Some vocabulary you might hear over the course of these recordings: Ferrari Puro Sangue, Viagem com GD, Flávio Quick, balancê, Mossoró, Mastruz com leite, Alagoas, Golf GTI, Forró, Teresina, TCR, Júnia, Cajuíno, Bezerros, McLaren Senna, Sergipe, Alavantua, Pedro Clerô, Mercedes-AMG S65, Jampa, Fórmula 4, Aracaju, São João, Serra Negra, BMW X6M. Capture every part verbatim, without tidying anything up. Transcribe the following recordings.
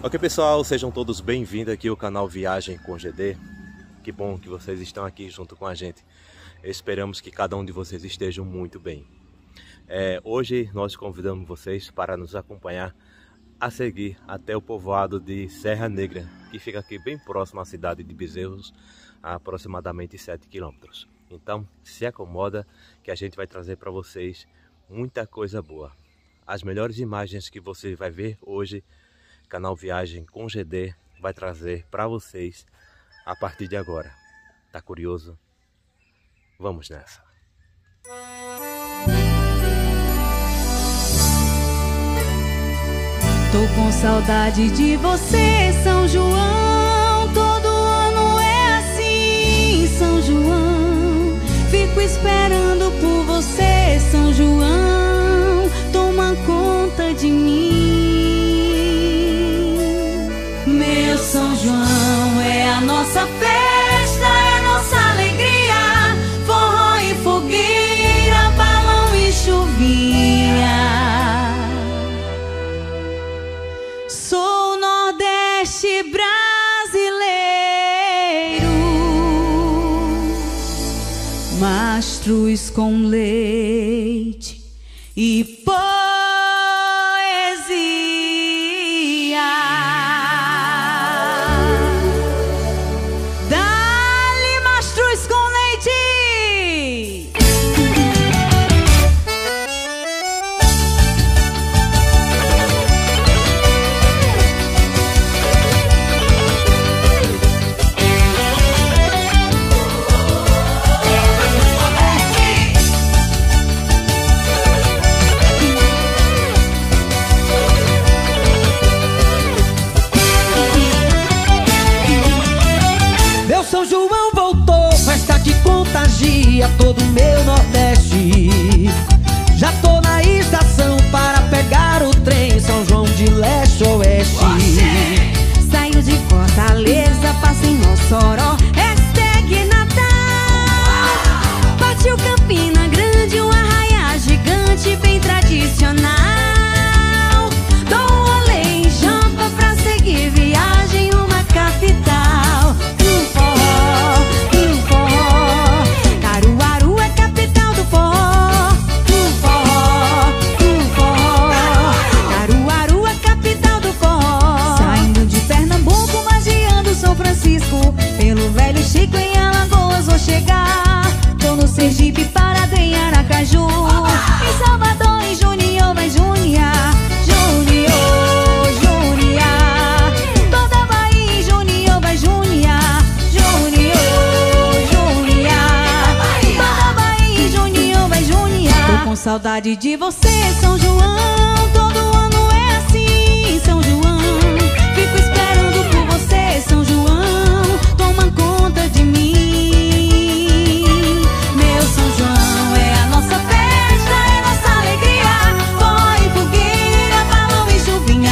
Ok, pessoal, sejam todos bem-vindos aqui ao canal Viagem com G D. Que bom que vocês estão aqui junto com a gente. Esperamos que cada um de vocês estejam muito bem. É, hoje nós convidamos vocês para nos acompanhar a seguir até o povoado de Serra Negra, que fica aqui bem próximo à cidade de Bezerros, a aproximadamente sete quilômetros. Então, se acomoda que a gente vai trazer para vocês muita coisa boa. As melhores imagens que você vai ver hoje, canal Viagem com G D vai trazer para vocês a partir de agora. Tá curioso? Vamos nessa! Tô com saudade de você, São João. Todo ano é assim, São João. Fico esperando por você, São João. Toma conta de mim. Meu São João é a nossa festa, é a nossa alegria. Forró e fogueira, balão e chuvinha. Sou o Nordeste brasileiro. Mastruz com leite e todo meu Nordeste. Já tô na estação para pegar o trem São João de leste a oeste. Oxê! Saio de Fortaleza, passo em Mossoró, hashtag Natal. Bate o Campina Grande, um arraiá gigante bem tradicional. Dou um rolê em Jampa pra seguir viagem, uma capital. Um forró, um forró. Pelo velho Chico em Alagoas vou chegar. Tô no Sergipe, Pará, em Aracaju, em Salvador, em Junior, vai Júnia, Junior, Júnia. Toda Bahia, em Junior, vai Júnia, Junior, Júnia. Toda Bahia, em Junior, vai Júnia. Tô com saudade de você, São João. Todo ano é assim, São João. Fico esperando por você, São João. Toma conta de mim. Meu São João é a nossa festa, é nossa alegria. Forró e fogueira, balão e chuvinha.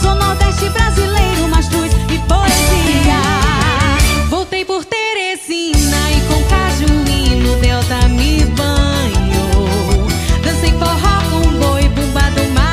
Sou Nordeste brasileiro, mastruz e poesia. Voltei por Teresina e com Cajuíno no delta me banho. Dancei forró com boi, bumba do mar.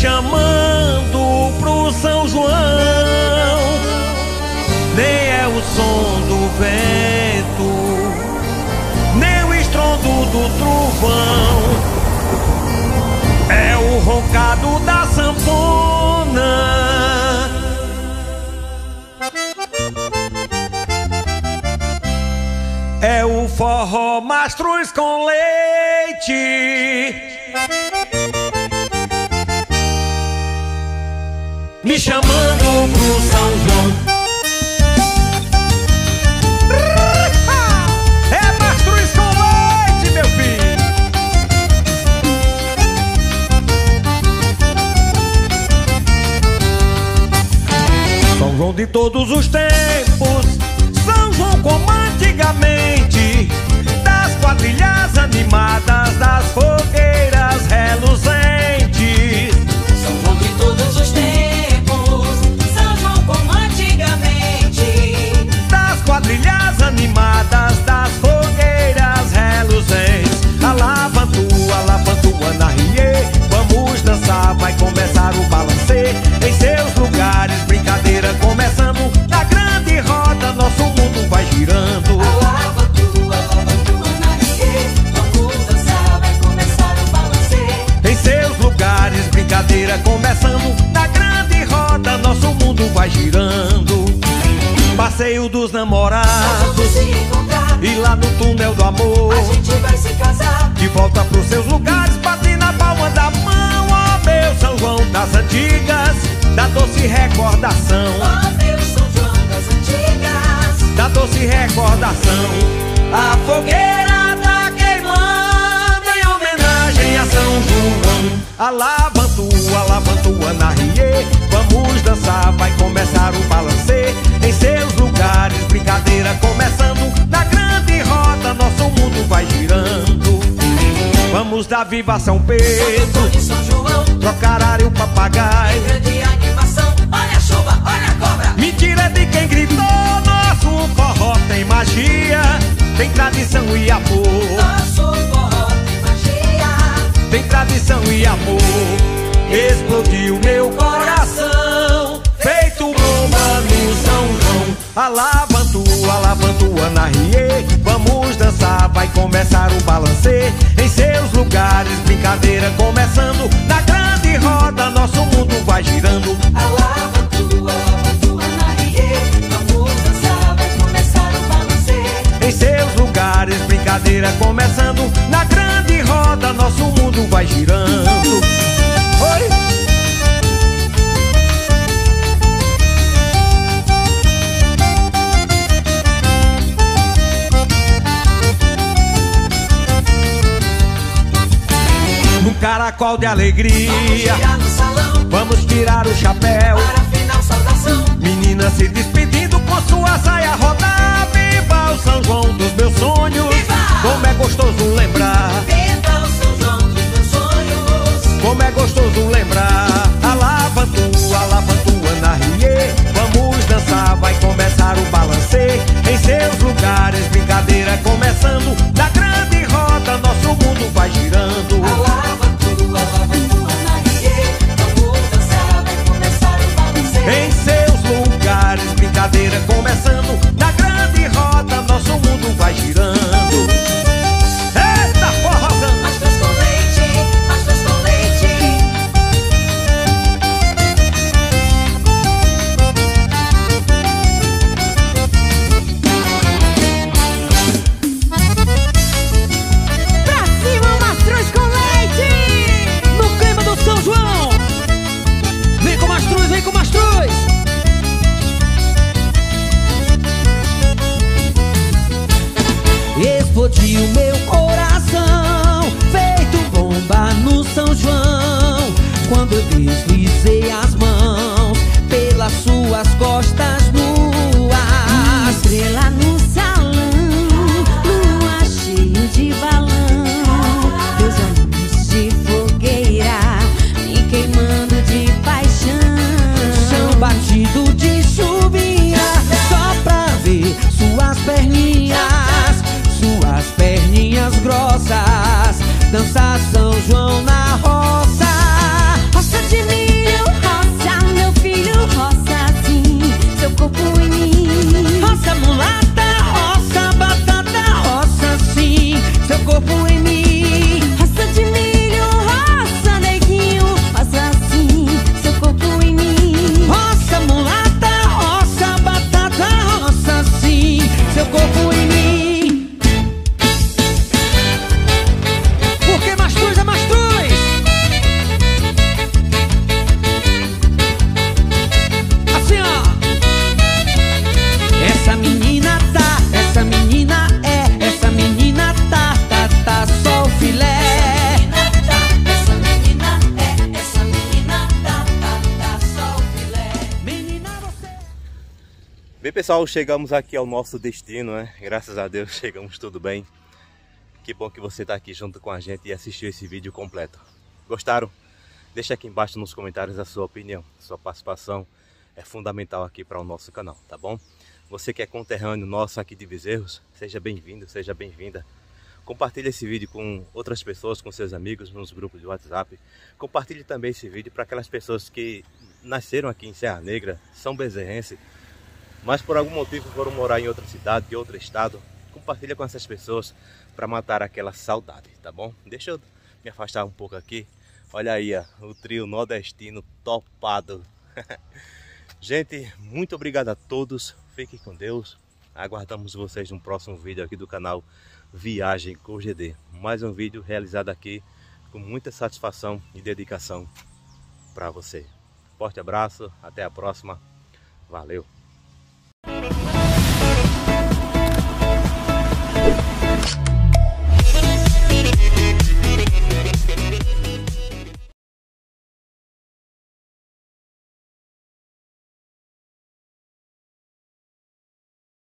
chamando pro São João. Nem é o som do vento, nem o estrondo do trovão, é o roncado da sanfona. É o forró Mastruz com leite. Me chamando pro São João. É Mastruz com leite, meu filho. São João de todos os tempos, São João como antigamente, das quadrilhas animadas, das fogueiras reluzentes. São João de todos os tempos, São João como antigamente, das quadrilhas animadas, das fogueiras reluzentes. Alavantua, alavantua na riê, vamos dançar, vai começar o balancê. Em seus lugares, brincadeira começando, na grande roda nosso mundo vai girando. Em seus lugares, brincadeira começando, na grande roda nosso mundo vai girando. Passeio dos namorados, e lá no túnel do amor a gente vai se casar. De volta pros seus lugares, bate na palma da mão. Ó meu São João das antigas, da doce recordação. Ó meu São João das antigas, da doce recordação. A fogueira tá queimando em homenagem a São João. Alavantua, alavantua na riê, vamos dançar, vai começar o balancê. Em seus lugares, brincadeira começando, na grande roda nosso mundo vai girando. Vamos dar viva São Pedro, São João, trocar área o papagaio. Grande animação, olha a chuva, olha a cobra. Mentira de quem gritou, nosso forró tem magia, tem tradição e amor. Nosso forró tem magia, tem tradição e amor. Explodiu meu coração, feito bomba no São João. Alavantua, alavantua na riê, vamos dançar, vai começar o balancê. Em seus lugares, brincadeira começando, na grande roda nosso mundo vai girando. Alavantua, alavantua na riê, vamos dançar, vai começar o balancê. Em seus lugares, brincadeira começando, na grande roda nosso mundo vai girando. Oi! Caracol de alegria, vamos tirar, salão, vamos tirar o chapéu para final saudação. Menina se despedindo com sua saia rodar. Viva o São João dos meus sonhos, viva! Como é gostoso lembrar. Viva o São João dos meus sonhos, como é gostoso lembrar. Alavantua, alavantua na riê, vamos dançar, vai começar o balancê. Em seus lugares, brincadeira começando, na grande roda nosso mundo vai girando. Alavantua, em seus lugares, brincadeira começando, na grande roda nosso mundo vai girando. Eita, forrozão! Mastruz com leite, mastruz com leite. Pra cima, mastruz com leite, no clima do São João. Vem com mastruz, vem com mastruz. Bem, pessoal, chegamos aqui ao nosso destino, né? Graças a Deus chegamos tudo bem. Que bom que você está aqui junto com a gente e assistiu esse vídeo completo. Gostaram? Deixa aqui embaixo nos comentários a sua opinião. Sua participação é fundamental aqui para o nosso canal, tá bom? Você que é conterrâneo nosso aqui de Bezerros, seja bem-vindo, seja bem-vinda. Compartilhe esse vídeo com outras pessoas, com seus amigos, nos grupos de WhatsApp. Compartilhe também esse vídeo para aquelas pessoas que nasceram aqui em Serra Negra, são bezerrense, mas por algum motivo foram morar em outra cidade, em outro estado. Compartilha com essas pessoas para matar aquela saudade, tá bom? Deixa eu me afastar um pouco aqui. Olha aí, ó, o trio nordestino topado. Gente, muito obrigado a todos. Fiquem com Deus. Aguardamos vocês no próximo vídeo aqui do canal Viagem com G D. Mais um vídeo realizado aqui com muita satisfação e dedicação para você. Forte abraço, até a próxima. Valeu!